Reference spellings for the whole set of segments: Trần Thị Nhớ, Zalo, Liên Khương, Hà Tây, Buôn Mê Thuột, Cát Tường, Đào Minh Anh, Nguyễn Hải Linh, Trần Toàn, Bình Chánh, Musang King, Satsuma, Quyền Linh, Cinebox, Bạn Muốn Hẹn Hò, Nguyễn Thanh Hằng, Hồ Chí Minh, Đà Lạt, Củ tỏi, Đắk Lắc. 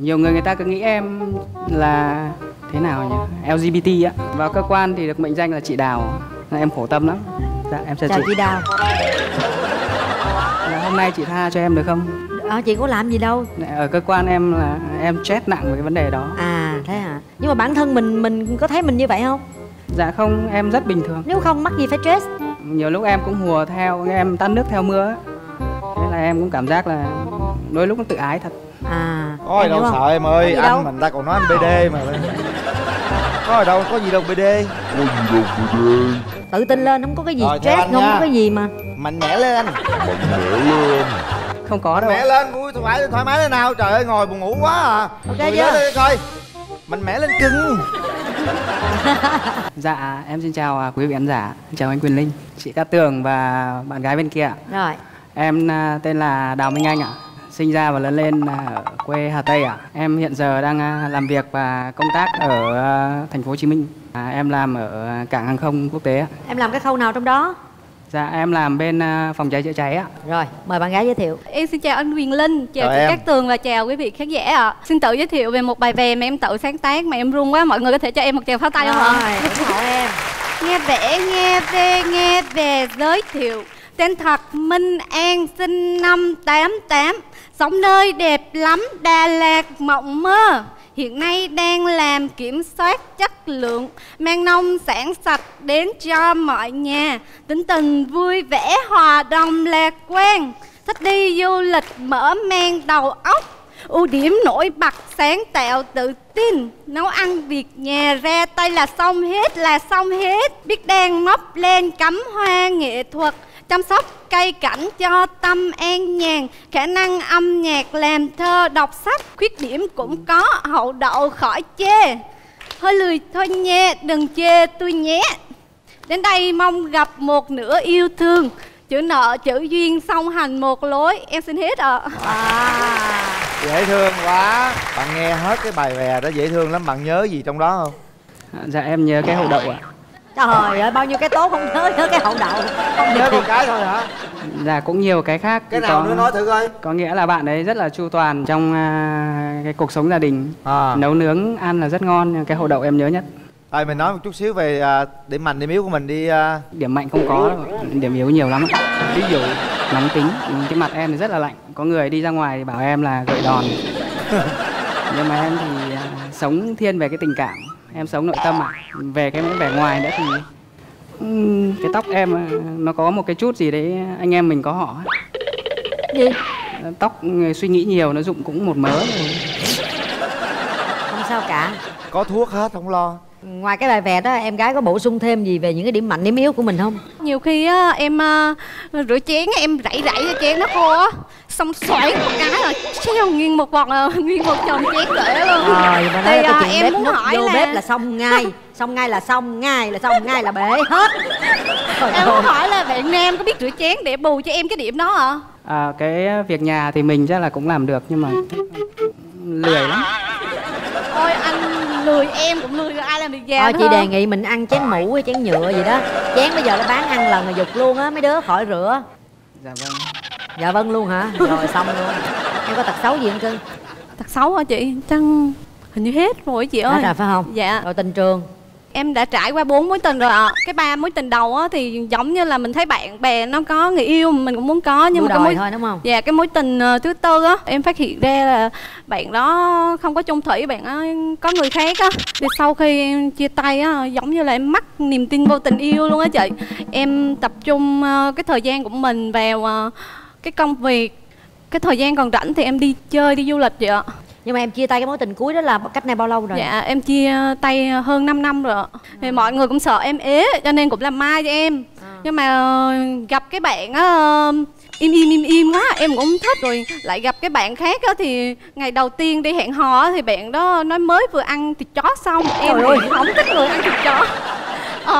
Nhiều người ta cứ nghĩ em là thế nào nhỉ? LGBT á. Vào cơ quan thì được mệnh danh là chị Đào. Em khổ tâm lắm. Dạ em chào chị Đào. Là hôm nay chị tha cho em được không? Chị có làm gì đâu. Ở cơ quan em là em stress nặng với cái vấn đề đó. À thế hả? Nhưng mà bản thân mình có thấy mình như vậy không? Dạ không, em rất bình thường. Nếu không mắc gì phải stress. Nhiều lúc em cũng hùa theo, em tát nước theo mưa. Thế là em cũng cảm giác là đôi lúc nó tự ái thật. À. Ôi đâu sợ em ơi, anh mình ta còn nói anh BD mà. Có đâu, có gì đâu BD. Tự tin lên, không có cái gì stress, không có cái gì mà. Mạnh mẽ lên. Không có đâu. Mạnh mẽ lên, vui thoải mái thế nào. Trời ơi, ngồi buồn ngủ quá à. Ok chưa? Coi. Mạnh mẽ lên cưng. Dạ, em xin chào quý vị khán giả. Chào anh Quyền Linh, chị Cát Tường và bạn gái bên kia. Rồi. Em tên là Đào Minh Anh ạ. Sinh ra và lớn lên ở quê Hà Tây ạ. Em hiện giờ đang làm việc và công tác ở thành phố Hồ Chí Minh. Em làm ở cảng hàng không quốc tế ạ. Em làm cái khâu nào trong đó? Dạ, em làm bên phòng cháy chữa cháy ạ. Rồi, mời bạn gái giới thiệu. Em xin chào anh Quyền Linh, chào chị Cát Tường và chào quý vị khán giả ạ. Xin tự giới thiệu về một bài về mà em tự sáng tác mà em run quá. Mọi người có thể cho em một tràng pháo tay không ạ? Ủng hộ em. Nghe về giới thiệu. Tên thật Minh An, sinh năm 88, sống nơi đẹp lắm Đà Lạt mộng mơ. Hiện nay đang làm kiểm soát chất lượng, mang nông sản sạch đến cho mọi nhà. Tính tình vui vẻ, hòa đồng, lạc quan, thích đi du lịch, mở mang đầu óc. Ưu điểm nổi bật, sáng tạo, tự tin, nấu ăn việc nhà, ra tay là xong hết, biết đan móc lên, cắm hoa nghệ thuật, chăm sóc cây cảnh cho tâm an nhàn, khả năng âm nhạc, làm thơ, đọc sách. Khuyết điểm cũng có, hậu đậu khỏi chê, hơi lười thôi nhé, đừng chê tôi nhé. Đến đây mong gặp một nửa yêu thương, chữ nợ chữ duyên song hành một lối. Em xin hết ạ. Dễ thương quá. Bạn nghe hết cái bài bè đó dễ thương lắm, bạn nhớ gì trong đó không? Dạ em nhớ cái hậu đậu ạ. Trời ơi, bao nhiêu cái tốt không nhớ, nhớ cái hậu đậu. Không nhớ một cái thôi hả? Dạ cũng nhiều cái khác. Cái nào nữa nói thử coi. Có nghĩa là bạn ấy rất là chu toàn trong cái cuộc sống gia đình. Nấu nướng ăn là rất ngon, cái hậu đậu em nhớ nhất. Rồi mình nói một chút xíu về điểm mạnh điểm yếu của mình đi. Điểm mạnh không có, điểm yếu nhiều lắm. Ví dụ nóng tính, cái mặt em thì rất là lạnh. Có người đi ra ngoài thì bảo em là gợi đòn. Nhưng mà em thì sống thiên về cái tình cảm. Em sống nội tâm ạ. Về cái vẻ ngoài nữa thì cái tóc em nó có một cái chút gì đấy anh em mình có họ. Gì? Tóc suy nghĩ nhiều nó rụng cũng một mớ rồi. Không sao cả. Có thuốc hết không lo. Ngoài cái bài vẽ đó em gái có bổ sung thêm gì về những cái điểm mạnh điểm yếu của mình không? Nhiều khi á, em rửa chén em rảy cho chén nó khô á, xong xoáy một cái rồi treo nguyên một vòng nguyên một chồng chén rễ luôn. Thì em bếp, muốn hỏi vô là... bếp là xong ngay. Xong ngay là bể hết. Em muốn hỏi là bạn nam có biết rửa chén để bù cho em cái điểm đó hả? Cái việc nhà thì mình chắc là cũng làm được nhưng mà lười lắm. Ôi anh lười, em cũng lười, ai làm việc nhà. Thôi chị đề nghị mình ăn chén mũ hay chén nhựa gì đó. Chén bây giờ nó bán ăn lần là giục luôn á, mấy đứa khỏi rửa. Dạ vâng. Dạ vâng luôn hả? Rồi xong luôn. Em có tật xấu gì không cưng? Tật xấu hả chị? Chăng hình như hết rồi chị ơi. Hết rồi phải không? Dạ. Rồi tình trường? Em đã trải qua 4 mối tình rồi ạ. Cái 3 mối tình đầu á thì giống như là mình thấy bạn bè nó có người yêu mình cũng muốn có, nhưng mà cái mối thôi đúng không? Dạ, cái mối tình thứ tư á em phát hiện ra là bạn đó không có chung thủy, bạn á có người khác á. Thì sau khi em chia tay á giống như là em mắc niềm tin vô tình yêu luôn á chị. Em tập trung cái thời gian của mình vào cái công việc. Cái thời gian còn rảnh thì em đi chơi, đi du lịch vậy ạ. Nhưng mà em chia tay cái mối tình cuối đó là cách này bao lâu rồi? Dạ em chia tay hơn 5 năm rồi. Thì mọi người cũng sợ em ế cho nên cũng làm mai cho em. Nhưng mà gặp cái bạn á im quá em cũng thích, rồi lại gặp cái bạn khác á thì ngày đầu tiên đi hẹn hò thì bạn đó nói mới vừa ăn thịt chó xong. Em không thích người ăn thịt chó.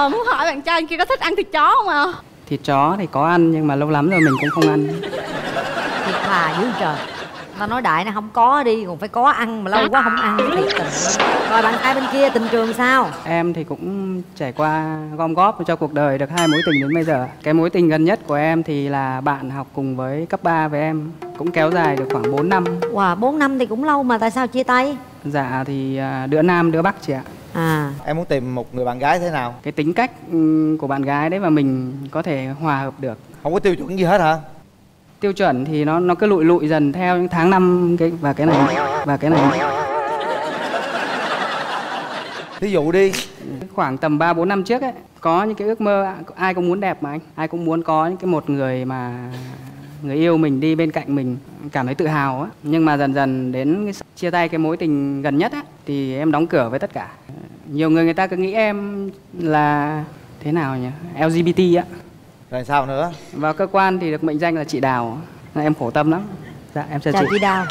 Muốn hỏi bạn trai kia có thích ăn thịt chó không ạ? Thịt chó thì có ăn nhưng mà lâu lắm rồi mình cũng không ăn. Thịt thà dữ trời. Tao nói đại nó không có đi, còn phải có ăn mà lâu quá không ăn thiệt tình. Rồi bạn trai bên kia tình trường sao? Em thì cũng trải qua gom góp cho cuộc đời được 2 mối tình đến bây giờ. Cái mối tình gần nhất của em thì là bạn học cùng với cấp 3 với em, cũng kéo dài được khoảng 4 năm. Wow, 4 năm thì cũng lâu mà, tại sao chia tay? Dạ thì đứa nam đứa bắc chị ạ. À, em muốn tìm một người bạn gái thế nào? Cái tính cách của bạn gái đấy mà mình có thể hòa hợp được. Không có tiêu chuẩn gì hết hả? Tiêu chuẩn thì nó cứ lụi lụi dần theo những tháng năm cái và cái này và cái này. Thí dụ đi. Khoảng tầm 3-4 năm trước ấy, có những cái ước mơ ai cũng muốn đẹp mà anh, ai cũng muốn có những cái một người mà người yêu mình đi bên cạnh mình cảm thấy tự hào á. Nhưng mà dần dần đến cái chia tay cái mối tình gần nhất á thì em đóng cửa với tất cả. Nhiều người ta cứ nghĩ em là thế nào nhỉ? LGBT á. Rồi sao nữa? Vào cơ quan thì được mệnh danh là chị Đào. Em khổ tâm lắm. Dạ em chào chị. Chào chị Đào.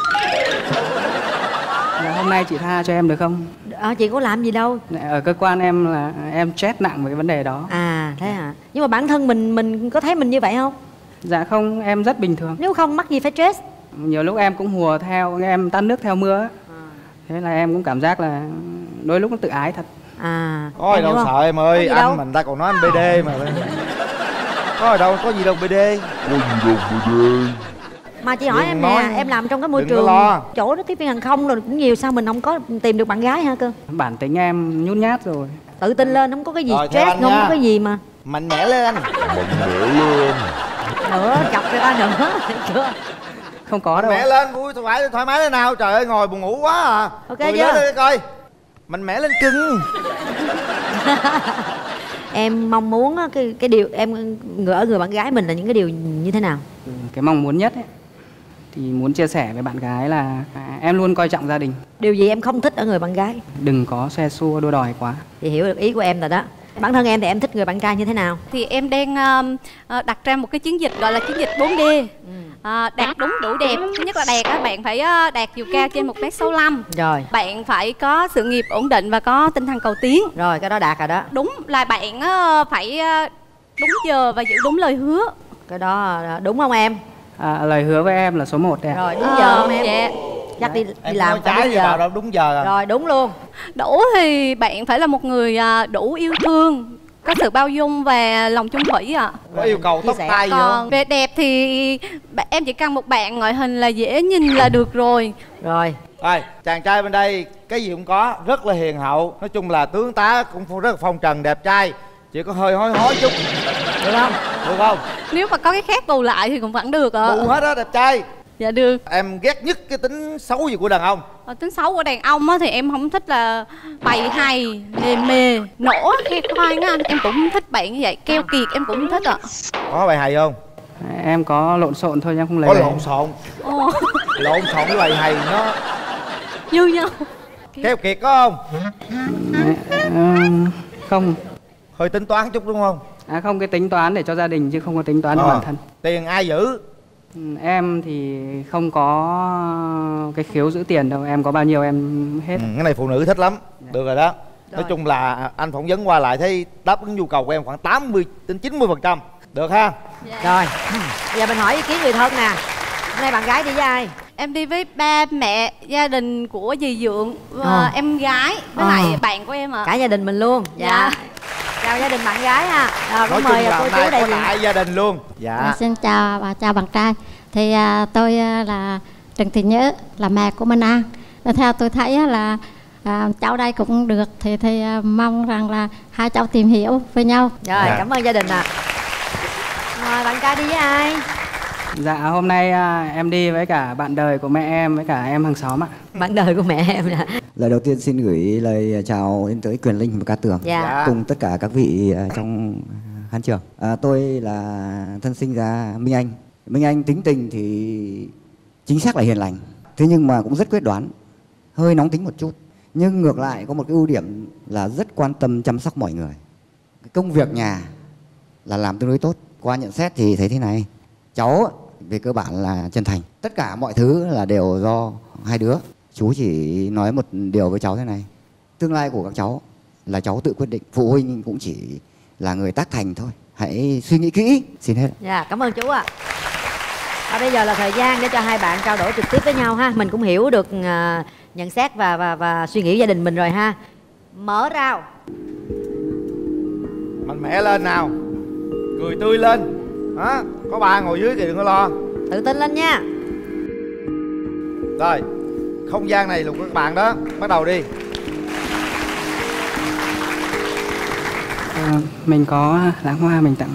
Dạ, hôm nay chị tha cho em được không? Chị có làm gì đâu. Ở cơ quan em là em stress nặng về cái vấn đề đó. À thế hả? Nhưng mà bản thân mình có thấy mình như vậy không? Dạ không, em rất bình thường. Nếu không mắc gì phải stress. Nhiều lúc em cũng hùa theo, em tát nước theo mưa á. Thế là em cũng cảm giác là đôi lúc nó tự ái thật. À, có gì đâu sợ em ơi, anh mình ta còn nói anh BD mà. Có gì đâu, có gì đâu BD. Có gì đâu BD. Mà chị hỏi đừng em nè, em làm trong cái môi trường chỗ đó tiếp viên hàng không rồi cũng nhiều, sao mình không có tìm được bạn gái hả cơ? Bản tính em nhút nhát rồi. Tự tin lên, không có cái gì rồi, stress, không có cái gì mà. Mạnh mẽ lên. Nữa, chọc cho ta nữa. Chưa. Không có đâu. Mạnh mẽ lên, vui thoải mái thế nào. Trời ơi, ngồi buồn ngủ quá à. Ok chưa? Coi. Mạnh mẽ lên cưng. Em mong muốn cái điều em ở người bạn gái mình là những cái điều như thế nào? Cái mong muốn nhất ấy, thì muốn chia sẻ với bạn gái là em luôn coi trọng gia đình. Điều gì em không thích ở người bạn gái? Đừng có xe xua đua đòi quá. Thì hiểu được ý của em rồi đó. Bản thân em thì em thích người bạn trai như thế nào? Thì em đang đặt ra một cái chiến dịch gọi là chiến dịch 4D. Đạt đúng đủ đẹp. Thứ nhất là đạt, bạn phải đạt chiều cao trên 1m65. Rồi. Bạn phải có sự nghiệp ổn định và có tinh thần cầu tiến. Rồi, cái đó đạt rồi đó. Đúng là bạn phải đúng giờ và giữ đúng lời hứa. Cái đó đúng không em? Lời hứa với em là số 1 đấy. Rồi, đúng giờ không em? Dạ. Chắc đi làm trái gì vào đâu đúng giờ. Rồi, đúng luôn. Đủ thì bạn phải là một người đủ yêu thương, có sự bao dung và lòng chung thủy ạ. Có yêu cầu tóc tai gì không? Về đẹp thì em chỉ cần một bạn ngoại hình là dễ nhìn là được rồi. Rồi. Rồi, chàng trai bên đây cái gì cũng có, rất là hiền hậu, nói chung là tướng tá cũng rất là phong trần đẹp trai, chỉ có hơi hói hói chút. Được không? Được không? Nếu mà có cái khác bù lại thì cũng vẫn được ạ. Bù hết á, đẹp trai. Dạ được. Em ghét nhất cái tính xấu gì của đàn ông? Tính xấu của đàn ông á thì em không thích là bày hay, mề, nổ, khe khoai á anh. Em cũng không thích bạn như vậy, keo kiệt em cũng không thích ạ. Có bày hay không? Em có lộn xộn thôi em không lấy. Có lộn xộn? Ồ. Lộn xộn với bày hay nó như nhau. Keo kiệt có không? Không. Hơi tính toán chút đúng không? À không, cái tính toán để cho gia đình chứ không có tính toán cho bản thân. Tiền ai giữ? Em thì không có cái khiếu giữ tiền đâu, em có bao nhiêu em hết. Cái này phụ nữ thích lắm. Được rồi đó. Nói chung là anh phỏng vấn qua lại thấy đáp ứng nhu cầu của em khoảng 80 đến 90%. Được ha? Rồi. Giờ mình hỏi ý kiến người thân nè. Hôm nay bạn gái đi với ai? Em đi với ba mẹ, gia đình của dì Dượng, em gái với lại bạn của em ạ. Cả gia đình mình luôn. Dạ. Chào gia đình bạn gái ha. Nói mời chung là cô chú đây có lại gia đình luôn. Dạ. Xin chào bà, chào bạn trai. Thì tôi là Trần Thị Nhớ, là mẹ của Minh An. Theo tôi thấy là cháu đây cũng được. Thì mong rằng là hai cháu tìm hiểu với nhau. Rồi dạ. Cảm ơn gia đình ạ. Mời bạn trai đi với ai? Dạ hôm nay em đi với cả bạn đời của mẹ em với cả em hàng xóm ạ. Bạn đời của mẹ em nè. Lời đầu tiên xin gửi lời chào đến tới Quyền Linh và Cát Tường cùng tất cả các vị trong khán trường. Tôi là thân sinh ra Minh Anh. Minh Anh tính tình thì chính xác là hiền lành, thế nhưng mà cũng rất quyết đoán, hơi nóng tính một chút. Nhưng ngược lại có một cái ưu điểm là rất quan tâm chăm sóc mọi người. Cái công việc nhà là làm tương đối tốt. Qua nhận xét thì thấy thế này, cháu về cơ bản là chân thành. Tất cả mọi thứ là đều do hai đứa. Chú chỉ nói một điều với cháu thế này, tương lai của các cháu là cháu tự quyết định, phụ huynh cũng chỉ là người tác thành thôi, hãy suy nghĩ kỹ. Xin hết. Dạ, cảm ơn chú ạ. Và bây giờ là thời gian để cho hai bạn trao đổi trực tiếp với nhau ha. Mình cũng hiểu được nhận xét và suy nghĩ gia đình mình rồi ha. Mở rào. Mạnh mẽ lên nào. Cười tươi lên. Đó. Có ba ngồi dưới thì đừng có lo. Tự tin lên nha. Rồi. Không gian này là của các bạn đó. Bắt đầu đi. Mình có lãng hoa mình tặng.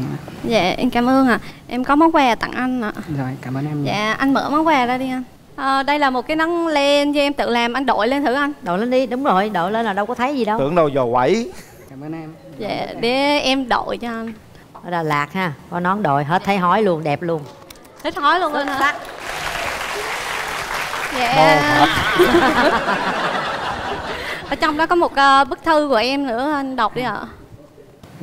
Dạ em cảm ơn ạ. Em có món quà tặng anh ạ. Rồi cảm ơn em. Dạ anh mở món quà ra đi anh. Đây là một cái nón len do em tự làm, anh đội lên thử anh. Đội lên đi, đúng rồi, đội lên là đâu có thấy gì đâu. Tưởng đâu dò quẩy. Cảm ơn em. Dạ để em đội cho anh. Ở Đà Lạt ha, có nón đội hết thấy hói luôn, đẹp luôn. Hết hói luôn anh hả? Dạ. Ở trong đó có một bức thư của em nữa, anh đọc đi ạ.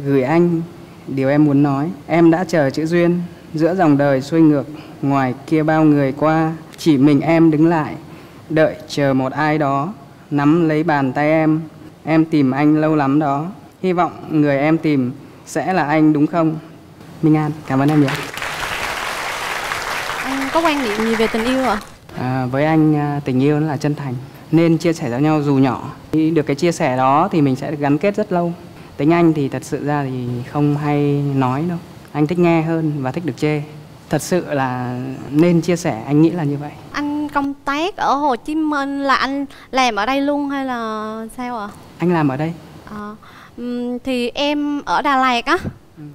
Gửi anh, điều em muốn nói. Em đã chờ chữ duyên, giữa dòng đời xuôi ngược. Ngoài kia bao người qua, chỉ mình em đứng lại. Đợi chờ một ai đó, nắm lấy bàn tay em. Em tìm anh lâu lắm đó. Hy vọng người em tìm sẽ là anh đúng không? Minh An, cảm ơn em nhiều. Anh có quan niệm gì về tình yêu ạ? Với anh, tình yêu nó là chân thành. Nên chia sẻ cho nhau dù nhỏ. Được cái chia sẻ đó thì mình sẽ được gắn kết rất lâu. Tính anh thì thật sự ra thì không hay nói đâu. Anh thích nghe hơn và thích được chê. Thật sự là nên chia sẻ, anh nghĩ là như vậy. Anh công tác ở Hồ Chí Minh là anh làm ở đây luôn hay là sao ạ? Anh làm ở đây. Thì em ở Đà Lạt á,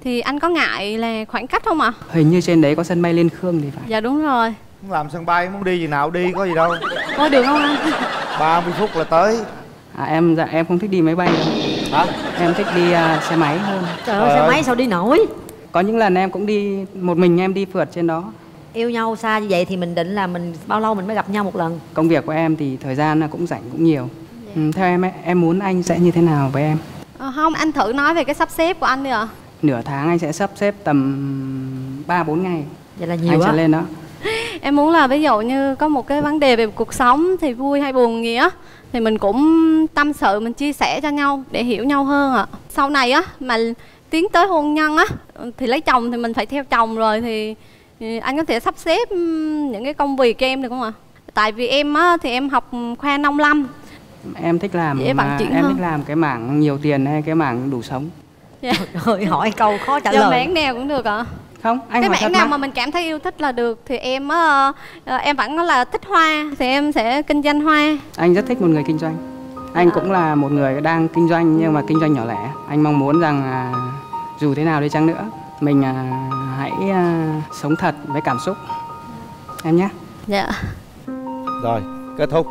thì anh có ngại là khoảng cách không ạ? Hình như trên đấy có sân bay Liên Khương thì phải. Dạ đúng rồi. Không làm sân bay, muốn đi gì nào đi, có gì đâu. Có được không anh? 30 phút là tới. Em không thích đi máy bay đâu. Hả? Em thích đi xe máy hơn. Trời ơi, xe máy sao đi nổi. Có những lần em cũng đi, một mình em đi phượt trên đó. Yêu nhau xa như vậy thì mình định là mình bao lâu mình mới gặp nhau một lần? Công việc của em thì thời gian cũng rảnh cũng nhiều. Theo em muốn anh sẽ như thế nào với em? Không, anh thử nói về cái sắp xếp của anh đi ạ. Nửa tháng anh sẽ sắp xếp tầm 3-4 ngày. Vậy là nhiều anh sẽ lên đó. Em muốn là ví dụ như có một cái vấn đề về cuộc sống thì vui hay buồn gì á, thì mình cũng tâm sự, mình chia sẻ cho nhau để hiểu nhau hơn ạ. Sau này á, mà tiến tới hôn nhân á, thì lấy chồng thì mình phải theo chồng rồi, thì anh có thể sắp xếp những cái công việc cho em được không ạ? Tại vì em á, thì em học khoa nông lâm. Em thích làm mà em thích làm cái mảng nhiều tiền hay cái mảng đủ sống? Dạ. Rồi hỏi câu khó trả lời. Mảng nào cũng được ạ? Không, anh cái mảng nào mà mình cảm thấy yêu thích là được. Thì em em vẫn là thích hoa thì em sẽ kinh doanh hoa. Anh rất thích một người kinh doanh. Anh cũng là một người đang kinh doanh nhưng mà kinh doanh nhỏ lẻ. Anh mong muốn rằng dù thế nào đi chăng nữa, mình hãy sống thật với cảm xúc em nhé. Dạ. Rồi, kết thúc.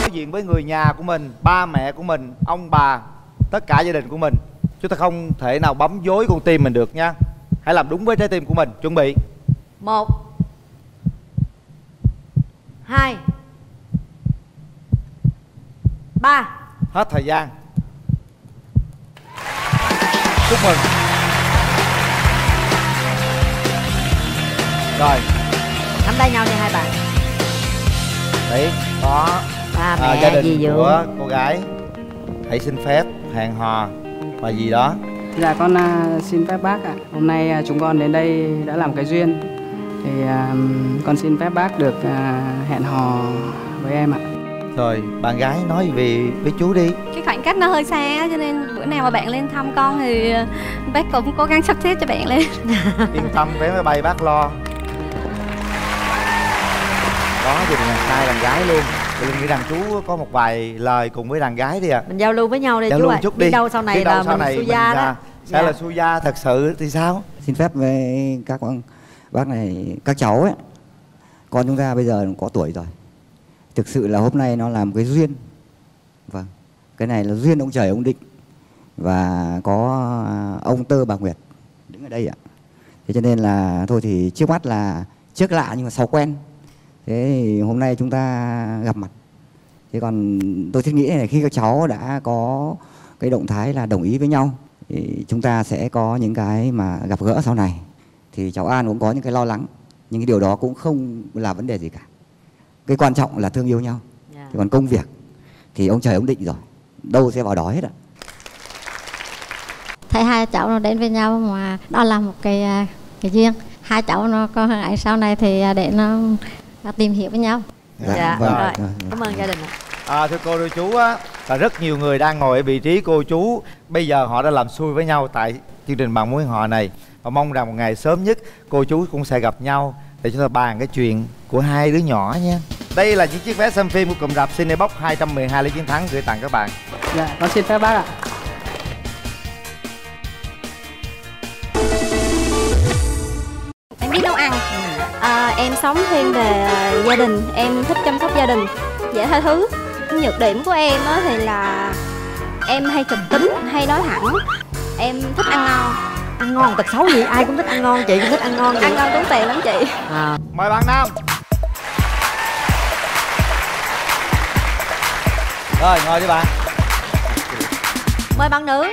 Nói chuyện với người nhà của mình, ba mẹ của mình, ông bà, tất cả gia đình của mình. Chúng ta không thể nào bấm dối con tim mình được nha. Hãy làm đúng với trái tim của mình. Chuẩn bị 1 2 3. Hết thời gian. Chúc mừng. Rồi nắm tay nhau đi hai bạn. Đấy, có mẹ, gia đình gì của cô gái. Hãy xin phép hẹn hò và gì đó. Dạ con xin phép bác ạ. Hôm nay chúng con đến đây đã làm cái duyên. Thì con xin phép bác được hẹn hò với em ạ. Rồi bạn gái nói về với chú đi. Cái khoảng cách nó hơi xa cho nên bữa nào mà bạn lên thăm con thì bác cũng cố gắng sắp xếp cho bạn lên. Yên tâm, vé máy bay bác lo. Đó thì đàn trai đàn gái luôn. Mình nghĩ rằng chú có một vài lời cùng với đàn gái đi ạ. Mình giao lưu với nhau đi chú ạ. Đi đâu sau này là mình su gia đó. Sẽ là su gia thật sự thì sao? Xin phép với các bác này, các cháu ấy. Con chúng ta bây giờ có tuổi rồi. Thực sự là hôm nay nó làm cái duyên. Vâng. Cái này là duyên ông trời ông định. Và có ông Tơ bà Nguyệt đứng ở đây ạ. Thế cho nên là thôi thì trước mắt là trước lạ nhưng mà sau quen. Thế thì hôm nay chúng ta gặp mặt. Thế còn tôi thiết nghĩ là khi các cháu đã có cái động thái là đồng ý với nhau thì chúng ta sẽ có những cái mà gặp gỡ sau này. Thì cháu An cũng có những cái lo lắng. Nhưng cái điều đó cũng không là vấn đề gì cả. Cái quan trọng là thương yêu nhau. Thì còn công việc thì ông trời ông định rồi. Đâu sẽ vào đó hết ạ. Thấy hai cháu nó đến với nhau mà đó là một cái cái duyên. Hai cháu nó có ấy sau này thì để nó tìm hiểu với nhau. Dạ, vâng. Rồi. Cảm ơn gia đình ạ. Thưa cô thưa chú á, là rất nhiều người đang ngồi ở vị trí cô chú. Bây giờ họ đã làm xui với nhau tại chương trình Bạn Muốn Họ này. Và mong rằng một ngày sớm nhất cô chú cũng sẽ gặp nhau để chúng ta bàn cái chuyện của hai đứa nhỏ nha. Đây là những chiếc vé xem phim của cụm rạp Cinebox 212 Lý Chiến Thắng gửi tặng các bạn. Dạ, con xin phép bác ạ. Em biết nấu ăn, em sống thiên về gia đình, em thích chăm sóc gia đình, dễ tha thứ. Nhược điểm của em thì là em hay trầm tính, hay nói thẳng. Em thích ăn ngon. Ăn ngon tật xấu gì, ai cũng thích ăn ngon, chị cũng thích ăn ngon. Ăn ngon tốn tiền lắm chị. Mời bạn Nam. Rồi, ngồi đi bạn. Mời bạn nữ.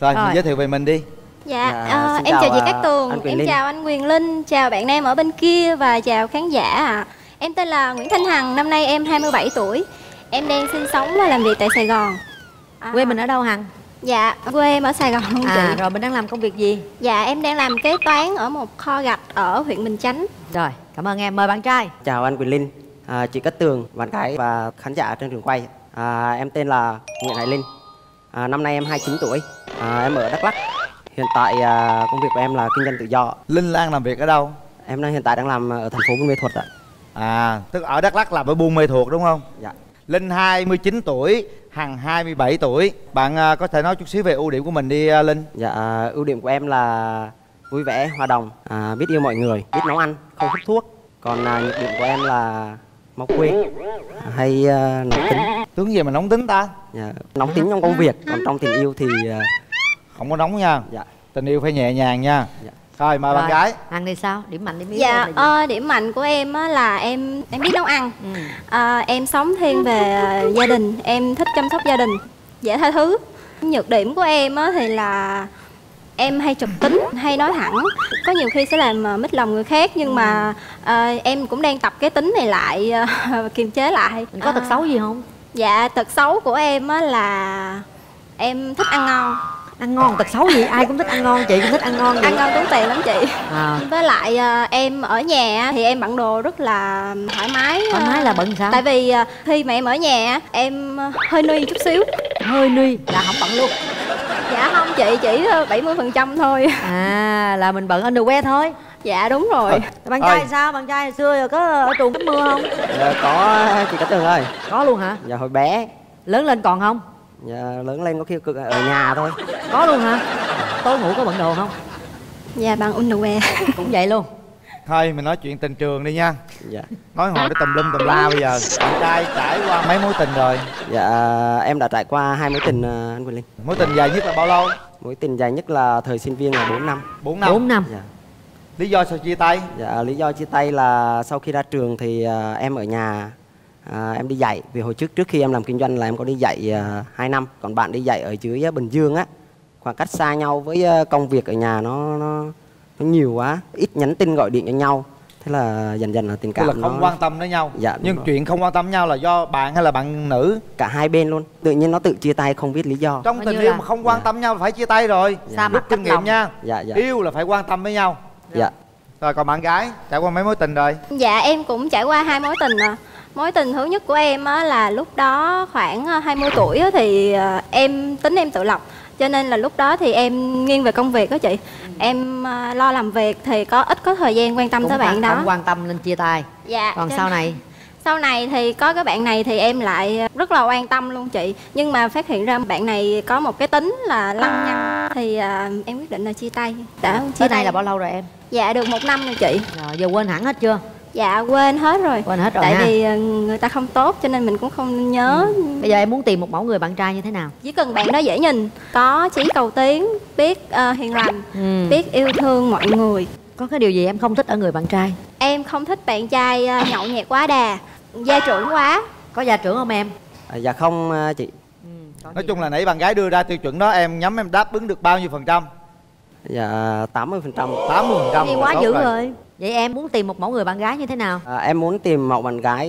Rồi, mình giới thiệu về mình đi. Dạ, em chào chị Cát Tường, em chào anh Quyền Linh, chào bạn nam ở bên kia và chào khán giả ạ. Em tên là Nguyễn Thanh Hằng, năm nay em 27 tuổi. Em đang sinh sống và làm việc tại Sài Gòn. Quê mình ở đâu Hằng? Dạ, quê em ở Sài Gòn chị. Rồi mình đang làm công việc gì? Dạ, em đang làm kế toán ở một kho gạch ở huyện Bình Chánh. Rồi, cảm ơn em. Mời bạn trai. Chào anh Quyền Linh, chị Cát Tường, bạn gái và khán giả trên trường quay. Em tên là Nguyễn Hải Linh, năm nay em 29 tuổi, em ở Đắk Lắc. Hiện tại công việc của em là kinh doanh tự do. Linh đang làm việc ở đâu? Em hiện tại đang làm ở thành phố Buôn Mê Thuột ạ. Tức ở Đắk Lắc làm ở Buôn Mê Thuột đúng không? Dạ. Linh 29 tuổi, Hằng 27 tuổi. Bạn có thể nói chút xíu về ưu điểm của mình đi Linh. Dạ, ưu điểm của em là vui vẻ, hòa đồng, biết yêu mọi người, biết nấu ăn, không hút thuốc. Còn nhược điểm của em là máu quê, hay nóng tính. Tướng gì mà nóng tính ta? Dạ, nóng tính trong công việc, còn trong tình yêu thì... không có nóng nha. Dạ. Tình yêu phải nhẹ nhàng nha. Dạ. Rồi mời bạn gái. Ăn đi sao? Điểm mạnh điểm yếu. Dạ, điểm mạnh của em là em biết nấu ăn. Em sống thiên về gia đình, em thích chăm sóc gia đình, dễ tha thứ. Nhược điểm của em thì là em hay trầm tính, hay nói thẳng. Có nhiều khi sẽ làm mít lòng người khác nhưng mà em cũng đang tập cái tính này lại, kiềm chế lại. Có tật xấu gì không? Dạ, tật xấu của em là em thích ăn ngon. Ăn ngon tật xấu gì, ai cũng thích ăn ngon, chị cũng thích ăn ngon. Ăn ngon tốn tiền lắm chị. Với lại em ở nhà thì em bận đồ rất là thoải mái. Thoải mái là bận sao? Tại vì khi mà em ở nhà em hơi nuy chút xíu. Hơi nuy là không bận luôn? Dạ không chị, chỉ 70% thôi. Là mình bận underwear thôi. Dạ đúng rồi. Bạn trai sao? Bạn trai hồi xưa có ở trường có mưa không? Có chị Cát Tường ơi. Có luôn hả? Dạ hồi bé. Lớn lên còn không? Dạ, lớn lên có khi ở nhà thôi. Có luôn hả? Tối ngủ có bận đồ không? Dạ, bằng underwear. Cũng vậy luôn. Thôi, mình nói chuyện tình trường đi nha. Dạ. Nói hồi nó tùm lum tùm la bây giờ. Bạn trai trải qua mấy mối tình rồi? Dạ, em đã trải qua 2 mối tình anh Quyền Linh. Mối tình dài nhất là bao lâu? Mối tình dài nhất là thời sinh viên là 4 năm. 4 năm? 4 năm. Dạ. Lý do sao chia tay? Dạ, lý do chia tay là sau khi ra trường thì em ở nhà. Em đi dạy, vì hồi trước khi em làm kinh doanh là em có đi dạy 2 năm. Còn bạn đi dạy ở dưới Bình Dương á. Khoảng cách xa nhau với công việc ở nhà nó nhiều quá. Ít nhắn tin gọi điện cho nhau. Thế là dần dần là tình cảm là không quan tâm đến nhau. Dạ, nhưng rồi. Chuyện không quan tâm nhau là do bạn hay là bạn nữ? Cả hai bên luôn. Tự nhiên nó tự chia tay không biết lý do. Trong tình yêu mà không quan tâm nhau phải chia tay rồi. Rút kinh nghiệm nha. Yêu là phải quan tâm với nhau. Dạ. Rồi còn bạn gái trải qua mấy mối tình rồi? Dạ em cũng trải qua 2 mối tình rồi. Mối tình thứ nhất của em là lúc đó khoảng 20 tuổi thì em tính em tự lập. Cho nên là lúc đó thì em nghiêng về công việc đó chị. Em lo làm việc thì ít có thời gian quan tâm tới bạn đó. Cũng quan tâm nên chia tay. Dạ. Còn sau này? Sau này thì có cái bạn này thì em lại rất là quan tâm luôn chị. Nhưng mà phát hiện ra bạn này có một cái tính là lăng nhăng. Thì em quyết định là chia tay. Đã chia tay là bao lâu rồi em? Dạ được 1 năm rồi chị. Rồi, giờ quên hẳn hết chưa? Dạ quên hết rồi. Quên hết rồi. Tại vì người ta không tốt cho nên mình cũng không nhớ. Bây giờ em muốn tìm một mẫu người bạn trai như thế nào? Chỉ cần bạn đó dễ nhìn, có chí cầu tiến, biết hiền lành, biết yêu thương mọi người. Có cái điều gì em không thích ở người bạn trai? Em không thích bạn trai nhậu nhẹt quá đà, gia trưởng quá. Có gia trưởng không em? Dạ không chị. Nói chung là nãy bạn gái đưa ra tiêu chuẩn đó em nhắm em đáp ứng được bao nhiêu phần trăm? Dạ 80%. 80% quá dữ rồi. Vậy em muốn tìm một mẫu người bạn gái như thế nào? Em muốn tìm mẫu bạn gái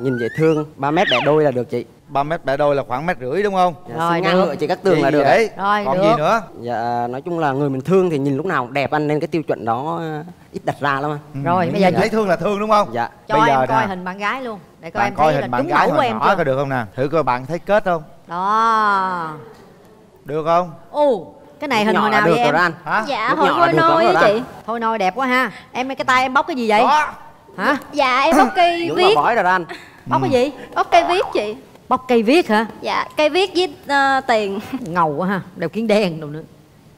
nhìn dễ thương, 3m bẻ đôi là được chị. 3m bẻ đôi là khoảng 1,5 m đúng không? Dạ, rồi ngang ngựa chị Cát Tường là được đấy. Rồi, còn được. Gì nữa? Dạ, nói chung là người mình thương thì nhìn lúc nào đẹp anh, nên cái tiêu chuẩn đó ít đặt ra lắm anh. Ừ. Rồi bây giờ thấy thương là thương đúng không? Dạ. Cho bây em giờ coi nào. Hình bạn gái luôn để coi bạn em coi thấy hình là đúng mẫu của em chưa? Có được không nè? Thử coi bạn thấy kết không? Đó. Được không? Cái này hình hồi nào vậy em? Dạ hồi thôi nôi á chị. Thôi nôi đẹp quá ha. Em cái tay em bóc cái gì vậy? Hả? Dạ em bóc cây viết. Bóc cái gì? Bóc cây viết chị. Bóc cây viết hả? Dạ cây viết với tiền. Ngầu quá ha, đều kiến đen đâu nữa.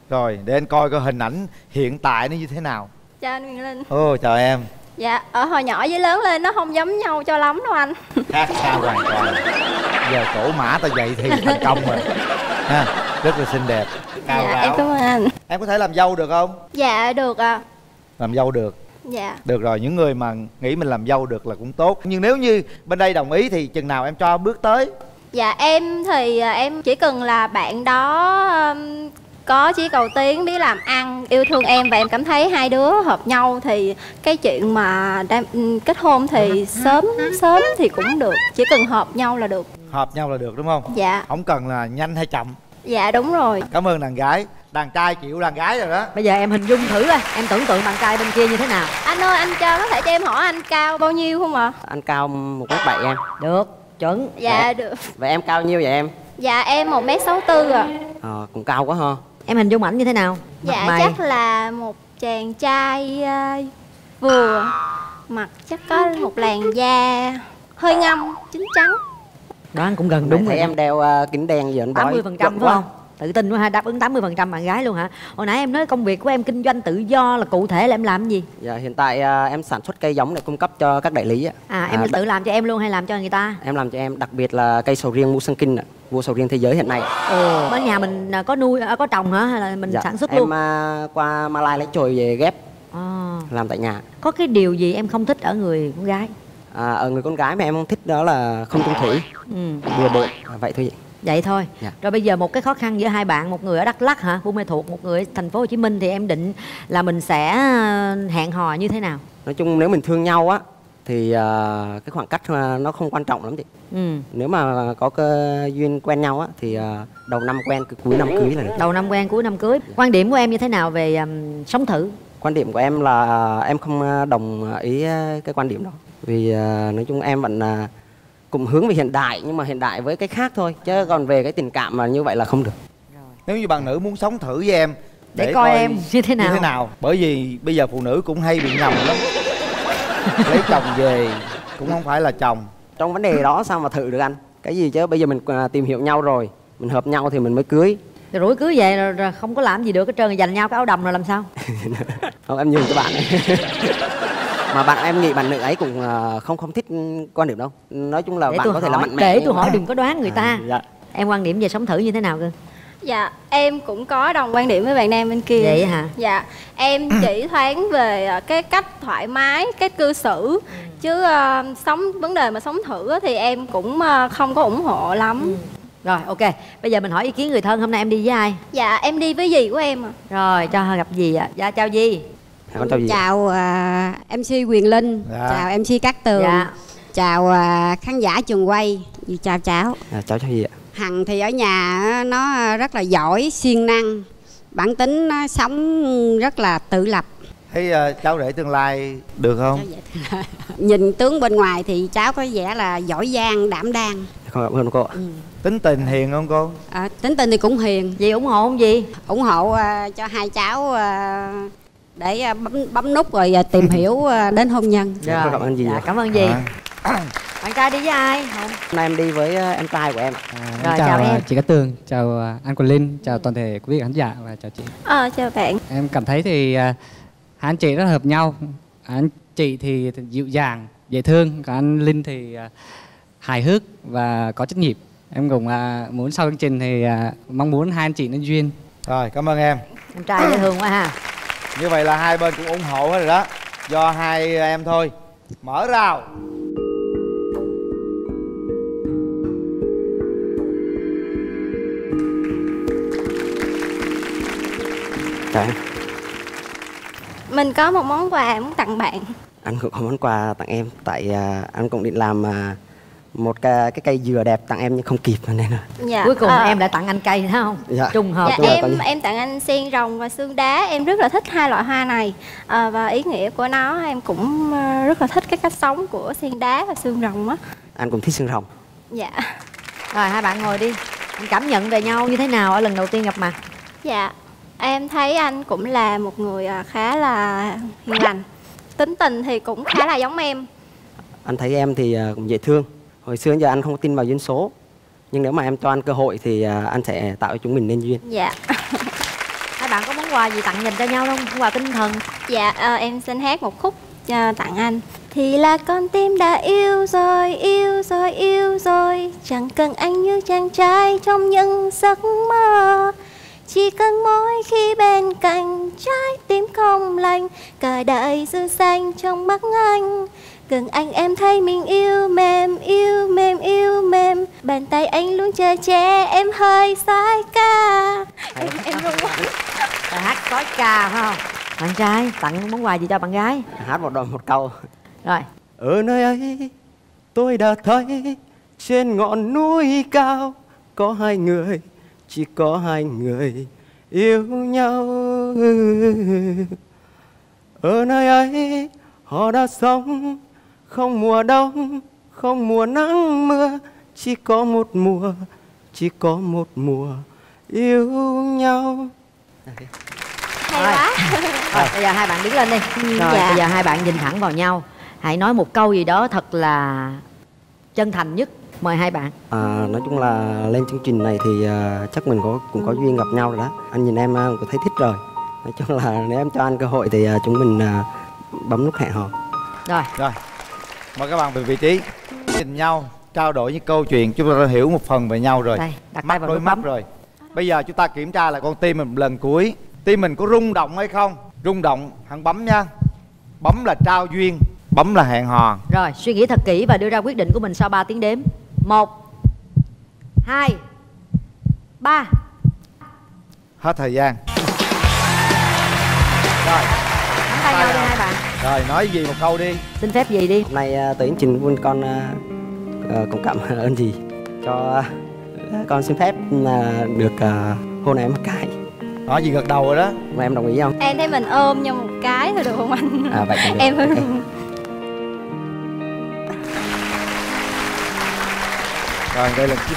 Rồi để anh coi cái hình ảnh hiện tại nó như thế nào. Chào anh Quyền Linh. Chào em. Dạ ở hồi nhỏ với lớn lên nó không giống nhau cho lắm đâu anh. Khác xa hoàn toàn. Giờ cổ mã tao vậy thì thành công rồi ha. Rất là xinh đẹp. Dạ em cảm ơn anh. Em có thể làm dâu được không? Dạ được ạ. Làm dâu được. Dạ. Được rồi, những người mà nghĩ mình làm dâu được là cũng tốt. Nhưng nếu như bên đây đồng ý thì chừng nào em cho bước tới? Dạ em thì em chỉ cần là bạn đó có chí cầu tiến, biết làm ăn, yêu thương em và em cảm thấy hai đứa hợp nhau thì cái chuyện mà kết hôn thì sớm thì cũng được. Chỉ cần hợp nhau là được. Hợp nhau là được đúng không? Dạ. Không cần là nhanh hay chậm. Dạ đúng rồi. Cảm ơn đàn gái. Đàn trai chịu đàn gái rồi đó. Bây giờ em hình dung thử coi, em tưởng tượng đàn trai bên kia như thế nào. Anh ơi, anh cho có thể cho em hỏi anh cao bao nhiêu không ạ? Anh cao 1m7 em. Được, chuẩn. Dạ được. Vậy em cao nhiêu vậy em? Dạ em 1m64 ạ. Cũng cao quá ha. Em hình dung ảnh như thế nào? Dạ mày. Chắc là một chàng trai vừa. Mặt chắc có một làn da hơi ngâm, chín chắn. Đoán cũng gần đúng rồi. Em đeo kính đen gì anh bói? 80% phải không? Tự tin quá ha, đáp ứng 80% bạn gái luôn hả? Hồi nãy em nói công việc của em kinh doanh tự do, là cụ thể là em làm gì? Dạ hiện tại em sản xuất cây giống để cung cấp cho các đại lý á. Em tự làm cho em luôn hay làm cho người ta? Em làm cho em, đặc biệt là cây sầu riêng Musang King, vua sầu riêng thế giới hiện nay. Bên nhà mình có nuôi, có trồng hả? Hay là mình sản xuất luôn? Em qua Malai lấy chồi về ghép, làm tại nhà. Có cái điều gì em không thích ở người con gái? Ở người con gái mà em không thích đó là không chung thủy, bừa bộn, vậy thôi. Vậy thôi. Rồi bây giờ một cái khó khăn giữa hai bạn, một người ở Đắk Lắc hả, Buôn Mê Thuột, một người ở thành phố Hồ Chí Minh, thì em định là mình sẽ hẹn hò như thế nào? Nói chung nếu mình thương nhau á thì cái khoảng cách nó không quan trọng lắm chị. Nếu mà có cơ duyên quen nhau á thì đầu năm quen cuối năm cưới là được. Đầu năm quen cuối năm cưới. Quan điểm của em như thế nào về sống thử? Quan điểm của em là em không đồng ý cái quan điểm đó. Vì nói chung em vẫn cũng hướng về hiện đại, nhưng mà hiện đại với cái khác thôi, chứ còn về cái tình cảm mà như vậy là không được. Nếu như bạn nữ muốn sống thử với em để coi em như thế nào, bởi vì bây giờ phụ nữ cũng hay bị nhầm lắm. Lấy chồng về cũng không phải là chồng. Trong vấn đề đó sao mà thử được anh? Cái gì chứ bây giờ mình tìm hiểu nhau rồi, mình hợp nhau thì mình mới cưới. Rồi rủi cưới về rồi không có làm gì được hết trơn, dành nhau cái áo đầm rồi làm sao? Không, em nhường cho bạn. Mà bạn em nghĩ bạn nữ ấy cũng không thích quan điểm đâu. Nói chung là bạn có thể là mạnh mẽ. Để tôi hỏi đừng có đoán người ta. Em quan điểm về sống thử như thế nào cơ? Dạ em cũng có đồng quan điểm với bạn nam bên kia. Vậy hả? Dạ em chỉ thoáng về cái cách thoải mái, cái cư xử. Chứ vấn đề mà sống thử thì em cũng không có ủng hộ lắm. Rồi ok, bây giờ mình hỏi ý kiến người thân. Hôm nay em đi với ai? Dạ em đi với dì của em ạ. Rồi cho gặp dì ạ. Dạ chào dì. Chào MC Quyền Linh, chào MC Cát Tường, chào khán giả trường quay. Chào cháu. Cháu cháu gì ạ? Hằng thì ở nhà nó rất là giỏi, siêng năng, bản tính nó sống rất là tự lập. Thấy cháu rể tương lai được không? Nhìn tướng bên ngoài thì cháu có vẻ là giỏi giang, đảm đang. Con cảm ơn cô ạ. Tính tình hiền không cô? Tính tình thì cũng hiền. Dì ủng hộ không dì? Ủng hộ cho hai cháu để bấm nút rồi tìm hiểu đến hôn nhân. Cảm ơn dì. Cảm ơn dì. Bạn trai đi với ai? Hôm nay em đi với em trai của em. Rồi, chào chị Cát Tường, chào anh Quyền Linh, chào toàn thể quý vị khán giả và chào chị. Chào bạn. Em cảm thấy thì hai anh chị rất hợp nhau. Anh chị thì dịu dàng, dễ thương, còn anh Linh thì hài hước và có trách nhiệm. Em cũng muốn sau chương trình thì mong muốn hai anh chị nên duyên. Rồi, cảm ơn em. Em trai dễ thương quá ha. Như vậy là hai bên cũng ủng hộ hết rồi đó. Do hai em thôi. Mở rào. Mình có một món quà muốn tặng bạn. Anh cũng có món quà tặng em. Tại anh cũng định làm một cái cây dừa đẹp tặng em nhưng không kịp nên là dạ. Cuối cùng em đã tặng anh cây đúng không? Dạ. Trùng hợp. Dạ, em tặng anh sen rồng và xương đá. Em rất là thích hai loại hoa này và ý nghĩa của nó. Em cũng rất là thích cái cách sống của sen đá và xương rồng á. Anh cũng thích xương rồng. Dạ. Rồi hai bạn ngồi đi. Cảm nhận về nhau như thế nào ở lần đầu tiên gặp mặt? Dạ. Em thấy anh cũng là một người khá là hiền lành. Tính tình thì cũng khá là giống em. Anh thấy em thì cũng dễ thương. Hồi xưa giờ anh không tin vào duyên số. Nhưng nếu mà em cho anh cơ hội thì anh sẽ tạo cho chúng mình nên duyên. Dạ. Hai bạn có món quà gì tặng dành cho nhau không? Món quà tinh thần. Dạ, em xin hát một khúc tặng anh. Thì là con tim đã yêu rồi, yêu rồi, yêu rồi. Chẳng cần anh như chàng trai trong những giấc mơ. Chỉ cần mỗi khi bên cạnh trái tim không lành. Cả đời dư xanh trong mắt anh. Gần anh em thấy mình yêu mềm, yêu mềm, yêu mềm. Bàn tay anh luôn che che, em hơi sói ca. Em luôn quá. Hát sói ca phải không? Bạn trai tặng món quà gì cho bạn gái? Hát một đoạn một câu. Rồi. Ở nơi ấy tôi đã thấy trên ngọn núi cao có hai người, chỉ có hai người yêu nhau. Ở nơi ấy họ đã sống không mùa đông, không mùa nắng mưa, chỉ có một mùa, chỉ có một mùa yêu nhau. Hay quá. Rồi, bây giờ hai bạn đứng lên đi. Rồi, dạ. Bây giờ hai bạn nhìn thẳng vào nhau. Hãy nói một câu gì đó thật là chân thành nhất. Mời hai bạn. Nói chung là lên chương trình này thì chắc mình cũng có duyên gặp nhau rồi đó. Anh nhìn em cũng thấy thích rồi. Nói chung là nếu em cho anh cơ hội thì chúng mình bấm nút hẹn hò. Rồi. Mời các bạn về vị trí. Nhìn nhau, trao đổi những câu chuyện. Chúng ta đã hiểu một phần về nhau rồi. Đây, đặt tay vào đôi mắt rồi. Bây giờ chúng ta kiểm tra là con tim mình một lần cuối. Tim mình có rung động hay không? Rung động, hẳn bấm nha. Bấm là trao duyên, bấm là hẹn hò. Rồi, suy nghĩ thật kỹ và đưa ra quyết định của mình sau 3 tiếng đếm. 1 2 3. Hết thời gian. Rồi. Nắm tay nhau đi hai bạn. Rồi, nói gì một câu đi. Xin phép gì đi. Hôm nay tới chương trình Buôn con cảm ơn gì cho con xin phép được hôn em một cái. Nói gì gật đầu rồi đó. Mà em đồng ý không? Em thấy mình ôm nhau một cái thôi được không anh? À vậy em ơi. Okay. Rồi đây là